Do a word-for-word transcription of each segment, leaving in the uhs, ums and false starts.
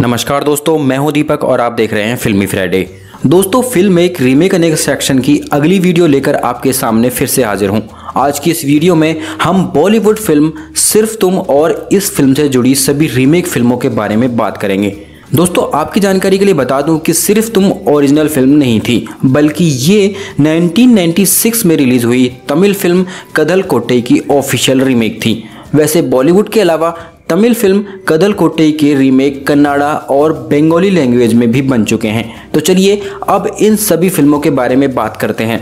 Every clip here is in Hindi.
नमस्कार दोस्तों, मैं हूं दीपक और आप देख रहे हैं फिल्मी फ्राइडे। दोस्तों, फिल्म एक रीमेक अनेक सेक्शन की अगली वीडियो लेकर आपके सामने फिर से हाजिर हूं। आज की इस वीडियो में हम बॉलीवुड फिल्म सिर्फ तुम और इस फिल्म से जुड़ी सभी रीमेक फिल्मों के बारे में बात करेंगे। दोस्तों, आपकी जानकारी के लिए बता दूं कि सिर्फ तुम ओरिजिनल फिल्म नहीं थी, बल्कि ये नाइनटीन नाइंटी सिक्स में रिलीज हुई तमिल फिल्म कदल कोट्टई की ऑफिशियल रीमेक थी। वैसे बॉलीवुड के अलावा तमिल फिल्म कदल कोट्टई के रीमेक कन्नाड़ा और बंगाली लैंग्वेज में भी बन चुके हैं। तो चलिए अब इन सभी फिल्मों के बारे में बात करते हैं।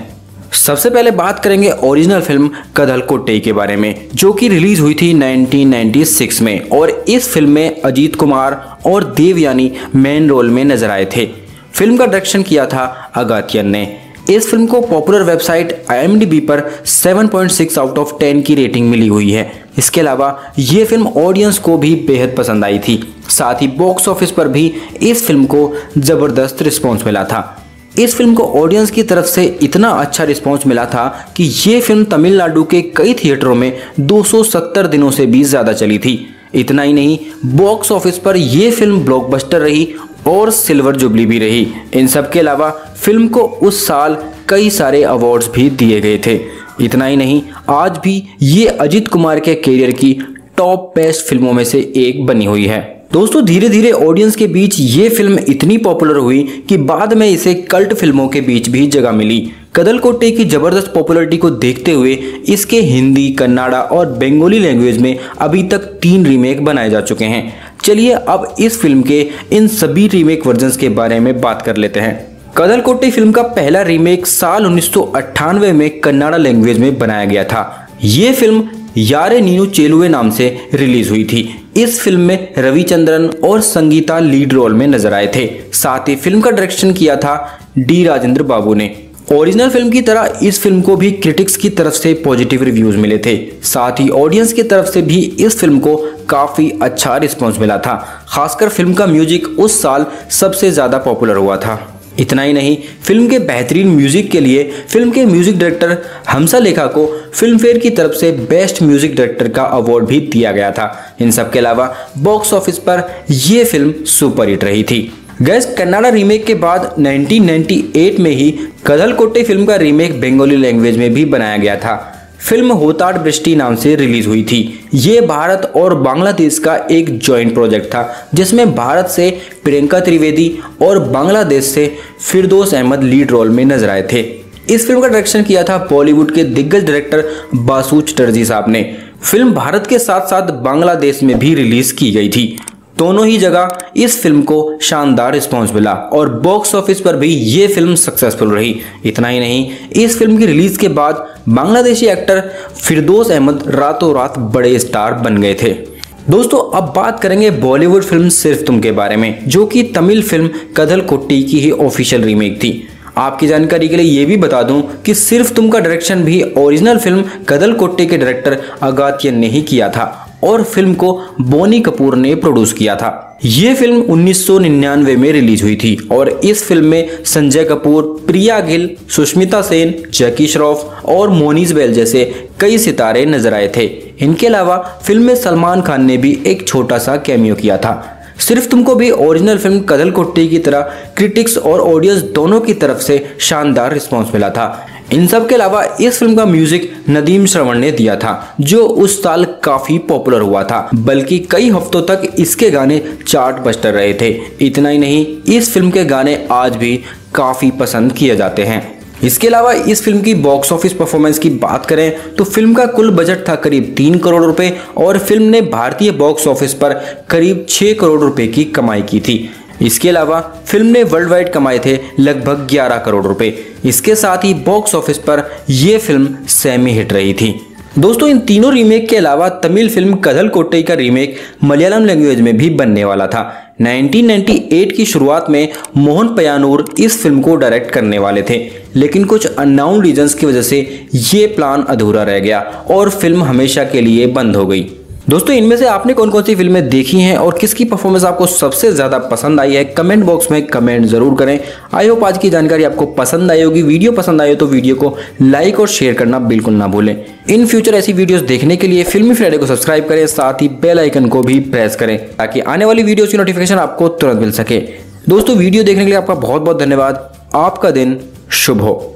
सबसे पहले बात करेंगे ओरिजिनल फिल्म कदल कोट्टई के बारे में, जो कि रिलीज हुई थी नाइनटीन नाइंटी सिक्स में, और इस फिल्म में अजीत कुमार और देवयानी मेन रोल में नजर आए थे। फिल्म का डायरेक्शन किया था अगथियन ने। इस फिल्म को popular website I M D B पर seven point six out of ten की रेटिंग मिली हुई है। इसके अलावा ये फिल्म ऑडियंस को भी बेहद पसंद आई थी। साथ ही बॉक्स ऑफिस पर भी इस फिल्म को जबरदस्त रिस्पॉन्स मिला था। इस फिल्म को ऑडियंस की तरफ से इतना अच्छा रिस्पॉन्स मिला था कि ये फिल्म तमिलनाडु के कई थिएटरों में दो सौ सत्तर दिनों से भी ज़्यादा चली थी। इतना ही नहीं, बॉक्स ऑफिस पर यह फिल्म ब्लॉकबस्टर रही और सिल्वर जुबली भी रही। इन सब के अलावा फिल्म को उस साल कई सारे अवार्ड्स भी दिए गए थे। इतना ही नहीं, आज भी ये अजीत कुमार के करियर की टॉप बेस्ट फिल्मों में से एक बनी हुई है। दोस्तों, धीरे धीरे ऑडियंस के बीच ये फिल्म इतनी पॉपुलर हुई कि बाद में इसे कल्ट फिल्मों के बीच भी जगह मिली। कदल कोट्टई की जबरदस्त पॉपुलैरिटी को देखते हुए इसके हिंदी, कन्नाड़ा और बंगाली लैंग्वेज में अभी तक तीन रीमेक बनाए जा चुके हैं। चलिए अब इस फिल्म के इन सभी रीमेक वर्जन्स के बारे में बात कर लेते हैं। कदल कोट्टई फिल्म का पहला रीमेक साल उन्नीस सौ अट्ठानवे में कन्नाड़ा लैंग्वेज में बनाया गया था। ये फिल्म यारे नीनु चेलुवे नाम से रिलीज हुई थी। इस फिल्म में रविचंद्रन और संगीता लीड रोल में नजर आए थे। साथ ही फिल्म का डायरेक्शन किया था डी राजेंद्र बाबू ने। ओरिजिनल फिल्म की तरह इस फिल्म को भी क्रिटिक्स की तरफ से पॉजिटिव रिव्यूज मिले थे। साथ ही ऑडियंस की तरफ से भी इस फिल्म को काफ़ी अच्छा रिस्पॉन्स मिला था। खासकर फिल्म का म्यूजिक उस साल सबसे ज़्यादा पॉपुलर हुआ था। इतना ही नहीं, फिल्म के बेहतरीन म्यूजिक के लिए फिल्म के म्यूजिक डायरेक्टर हमसा लेखा को फिल्म फेयर की तरफ से बेस्ट म्यूजिक डायरेक्टर का अवार्ड भी दिया गया था। इन सब के अलावा बॉक्स ऑफिस पर यह फिल्म सुपर हिट रही थी। गैस, कन्नाड़ा रीमेक के बाद नाइनटीन नाइंटी एट में ही कदल कोट्टई फिल्म का रीमेक बंगाली लैंग्वेज में भी बनाया गया था। फिल्म होताड ब्रिष्टि नाम से रिलीज हुई थी। ये भारत और बांग्लादेश का एक जॉइंट प्रोजेक्ट था, जिसमें भारत से प्रियंका त्रिवेदी और बांग्लादेश से फिरदौस अहमद लीड रोल में नजर आए थे। इस फिल्म का डायरेक्शन किया था बॉलीवुड के दिग्गज डायरेक्टर बासु चटर्जी साहब ने। फिल्म भारत के साथ साथ बांग्लादेश में भी रिलीज की गई थी। दोनों ही जगह इस फिल्म को शानदार रिस्पॉन्स मिला और बॉक्स ऑफिस पर भी ये फिल्म सक्सेसफुल रही। इतना ही नहीं, इस फिल्म की रिलीज के बाद बांग्लादेशी एक्टर फिरदौस अहमद रातों रात बड़े स्टार बन गए थे। दोस्तों, अब बात करेंगे बॉलीवुड फिल्म सिर्फ तुम के बारे में, जो कि तमिल फिल्म कदल कोट्टई की ही ऑफिशियल रीमेक थी। आपकी जानकारी के लिए ये भी बता दूं कि सिर्फ तुम का डायरेक्शन भी ओरिजिनल फिल्म कदल कोट्टई के डायरेक्टर अगथियन ने ही किया था और फिल्म को बोनी कपूर ने प्रोड्यूस किया था। ये फिल्म उन्नीस सौ निन्यानवे में रिलीज हुई थी और इस फिल्म में संजय कपूर, प्रिया गिल, सुष्मिता सेन, जकी श्रॉफ और मोनीज बेल जैसे कई सितारे नजर आए थे। इनके अलावा फिल्म में सलमान खान ने भी एक छोटा सा कैमियो किया था। सिर्फ तुमको भी ओरिजिनल फिल्म कदल कोट्टई की तरह क्रिटिक्स और ऑडियंस दोनों की तरफ से शानदार रिस्पॉन्स मिला था। इन सब के अलावा इस फिल्म का म्यूजिक नदीम श्रवण ने दिया था, जो उस साल काफी पॉपुलर हुआ था, बल्कि कई हफ्तों तक इसके गाने चार्ट बस्टर रहे थे। इतना ही नहीं, इस फिल्म के गाने आज भी काफी पसंद किए जाते हैं। इसके अलावा इस फिल्म की बॉक्स ऑफिस परफॉर्मेंस की बात करें तो फिल्म का कुल बजट था करीब तीन करोड़ रुपए और फिल्म ने भारतीय बॉक्स ऑफिस पर करीब छः करोड़ रुपए की कमाई की थी। इसके अलावा फिल्म ने वर्ल्ड वाइड कमाए थे लगभग ग्यारह करोड़ रुपए। इसके साथ ही बॉक्स ऑफिस पर यह फिल्म सेमी हिट रही थी। दोस्तों, इन तीनों रीमेक के अलावा तमिल फिल्म कदल कोट्टई का रीमेक मलयालम लैंग्वेज में भी बनने वाला था। नाइनटीन नाइंटी एट की शुरुआत में मोहन पयानूर इस फिल्म को डायरेक्ट करने वाले थे, लेकिन कुछ अननाउन रीजंस की वजह से ये प्लान अधूरा रह गया और फिल्म हमेशा के लिए बंद हो गई। दोस्तों इनमें से आपने कौन कौन सी फिल्में देखी हैं और किसकी परफॉर्मेंस आपको सबसे ज़्यादा पसंद आई है, कमेंट बॉक्स में कमेंट ज़रूर करें। आई होप आज की जानकारी आपको पसंद आई होगी। वीडियो पसंद आई हो तो वीडियो को लाइक और शेयर करना बिल्कुल ना भूलें। इन फ्यूचर ऐसी वीडियोस देखने के लिए फिल्मी फ्राइडे को सब्सक्राइब करें, साथ ही बेल आइकन को भी प्रेस करें ताकि आने वाली वीडियोज़ की नोटिफिकेशन आपको तुरंत मिल सके। दोस्तों वीडियो देखने के लिए आपका बहुत बहुत धन्यवाद। आपका दिन शुभ हो।